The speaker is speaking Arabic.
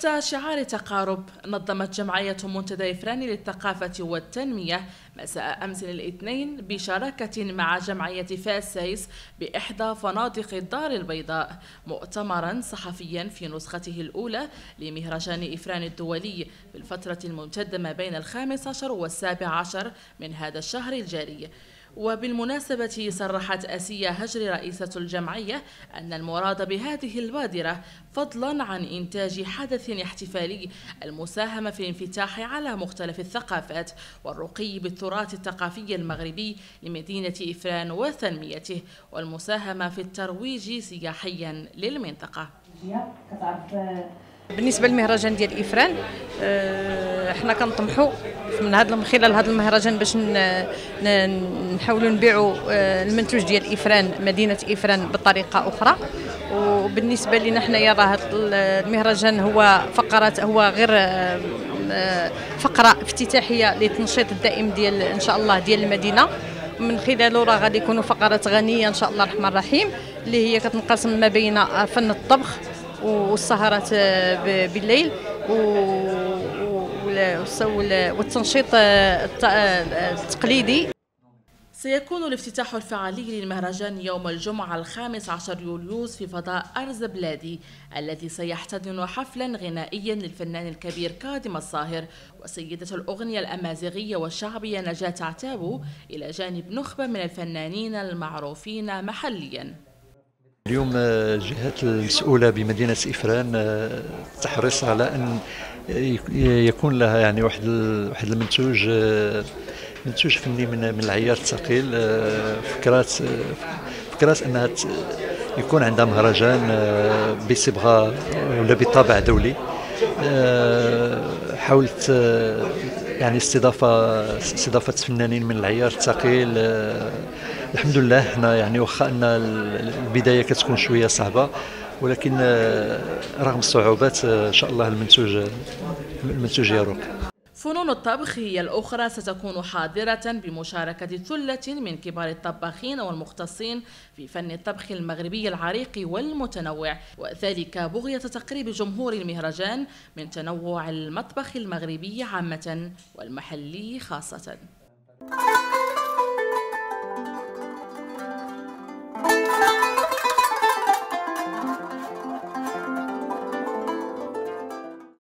تحت شعار تقارب نظمت جمعية منتدى إفران للثقافة والتنمية مساء أمس الاثنين بشراكة مع جمعية فاسيس بإحدى فنادق الدار البيضاء مؤتمرا صحفيا في نسخته الأولى لمهرجان إفران الدولي في الفترة الممتدة ما بين 15 و17 من هذا الشهر الجاري. وبالمناسبة صرحت أسيا هجر رئيسة الجمعية أن المراد بهذه البادرة فضلا عن إنتاج حدث احتفالي المساهمة في الانفتاح على مختلف الثقافات والرقي بالتراث الثقافي المغربي لمدينة إفران وتنميته والمساهمة في الترويج سياحيا للمنطقة. بالنسبه للمهرجان ديال إفران حنا كنطمحوا من خلال هذا المهرجان باش نحاولوا نبيعوا المنتوج ديال إفران مدينه إفران بطريقه اخرى. وبالنسبه لنا حنايا راه هذا المهرجان هو غير فقره افتتاحيه للتنشيط الدائم ديال ان شاء الله ديال المدينه، من خلاله راه غادي يكونوا فقرات غنيه ان شاء الله الرحمن الرحيم اللي هي كتنقسم ما بين فن الطبخ والسهرات بالليل والتنشيط التقليدي. سيكون الافتتاح الفعلي للمهرجان يوم الجمعة 15 يوليوز في فضاء أرز بلادي الذي سيحتضن حفلا غنائيا للفنان الكبير كادم الصاهر وسيدة الأغنية الأمازيغية والشعبية نجاة تعتابو إلى جانب نخبة من الفنانين المعروفين محليا. اليوم الجهات المسؤولة بمدينة إفران تحرص على أن يكون لها يعني واحد منتوج فني من العيار الثقيل. فكرات أنها يكون عندها مهرجان بصبغة ولا بطابع دولي. حاولت يعني استضافة فنانين من العيار الثقيل. الحمد لله حنا يعني واخا ان البدايه كتكون شويه صعبه، ولكن رغم الصعوبات ان شاء الله المنتوج يروق. فنون الطبخ هي الأخرى ستكون حاضرة بمشاركة ثلة من كبار الطباخين والمختصين في فن الطبخ المغربي العريق والمتنوع، وذلك بغية تقريب جمهور المهرجان من تنوع المطبخ المغربي عامة والمحلي خاصة.